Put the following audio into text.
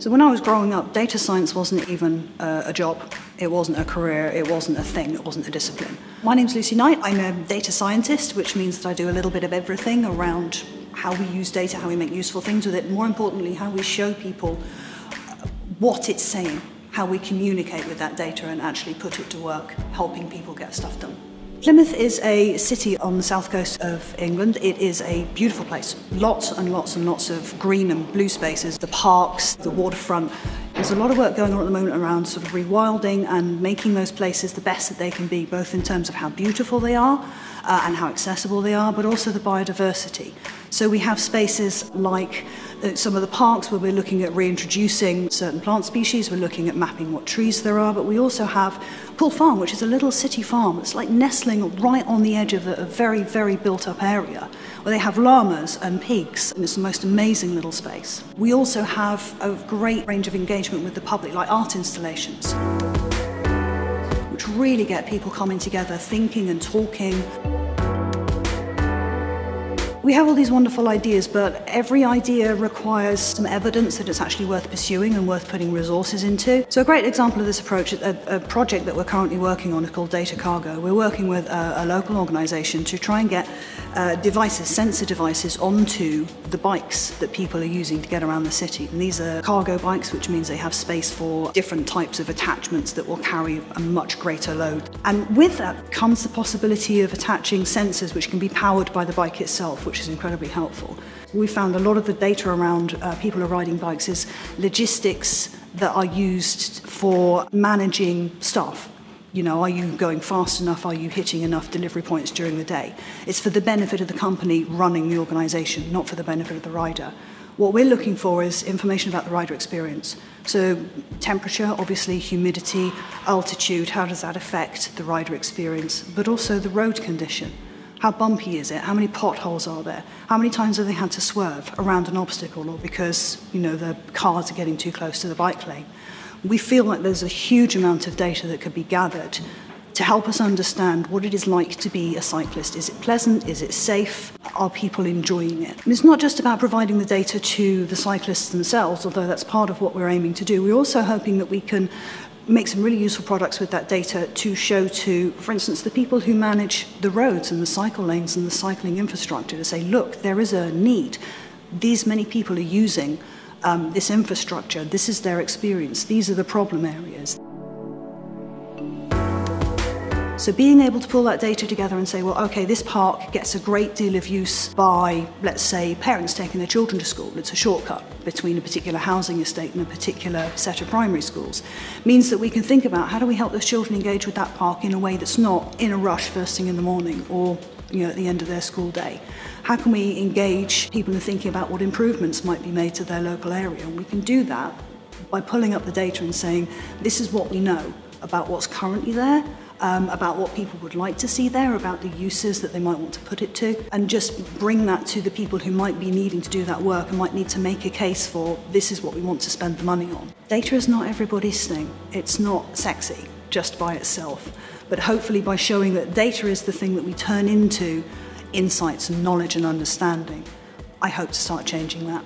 So when I was growing up, data science wasn't even a job, it wasn't a career, it wasn't a thing, it wasn't a discipline. My name's Lucy Knight, I'm a data scientist, which means that I do a little bit of everything around how we use data, how we make useful things with it, more importantly, how we show people what it's saying, how we communicate with that data and actually put it to work, helping people get stuff done. Plymouth is a city on the south coast of England. It is a beautiful place. Lots and lots and lots of green and blue spaces, the parks, the waterfront. There's a lot of work going on at the moment around sort of rewilding and making those places the best that they can be, both in terms of how beautiful they are and how accessible they are, but also the biodiversity. So we have spaces like some of the parks where we're looking at reintroducing certain plant species, we're looking at mapping what trees there are, but we also have Pool Farm, which is a little city farm. It's like nestling right on the edge of a very, very built-up area where they have llamas and pigs, and it's the most amazing little space. We also have a great range of engagement with the public, like art installations, which really get people coming together, thinking and talking. We have all these wonderful ideas, but every idea requires some evidence that it's actually worth pursuing and worth putting resources into. So a great example of this approach, a project that we're currently working on is called Data Cargo. We're working with a local organisation to try and get devices, sensor devices, onto the bikes that people are using to get around the city. And these are cargo bikes, which means they have space for different types of attachments that will carry a much greater load. And with that comes the possibility of attaching sensors which can be powered by the bike itself, which is incredibly helpful. We found a lot of the data around people who are riding bikes is logistics that are used for managing staff. You know, are you going fast enough? Are you hitting enough delivery points during the day? It's for the benefit of the company running the organisation, not for the benefit of the rider. What we're looking for is information about the rider experience. So temperature, obviously, humidity, altitude, how does that affect the rider experience? But also the road condition. How bumpy is it? How many potholes are there? How many times have they had to swerve around an obstacle or because, you know, the cars are getting too close to the bike lane? We feel like there's a huge amount of data that could be gathered to help us understand what it is like to be a cyclist. Is it pleasant? Is it safe? Are people enjoying it? And it's not just about providing the data to the cyclists themselves, although that's part of what we're aiming to do. We're also hoping that we can make some really useful products with that data to show to, for instance, the people who manage the roads and the cycle lanes and the cycling infrastructure to say, look, there is a need. These many people are using this infrastructure. This is their experience. These are the problem areas. So being able to pull that data together and say, well, okay, this park gets a great deal of use by, let's say, parents taking their children to school. It's a shortcut between a particular housing estate and a particular set of primary schools. It means that we can think about how do we help those children engage with that park in a way that's not in a rush first thing in the morning or, you know, at the end of their school day. How can we engage people in thinking about what improvements might be made to their local area? And we can do that by pulling up the data and saying, this is what we know about what's currently there, about what people would like to see there, about the uses that they might want to put it to, and just bring that to the people who might be needing to do that work and might need to make a case for this is what we want to spend the money on. Data is not everybody's thing. It's not sexy just by itself, but hopefully by showing that data is the thing that we turn into insights and knowledge and understanding, I hope to start changing that.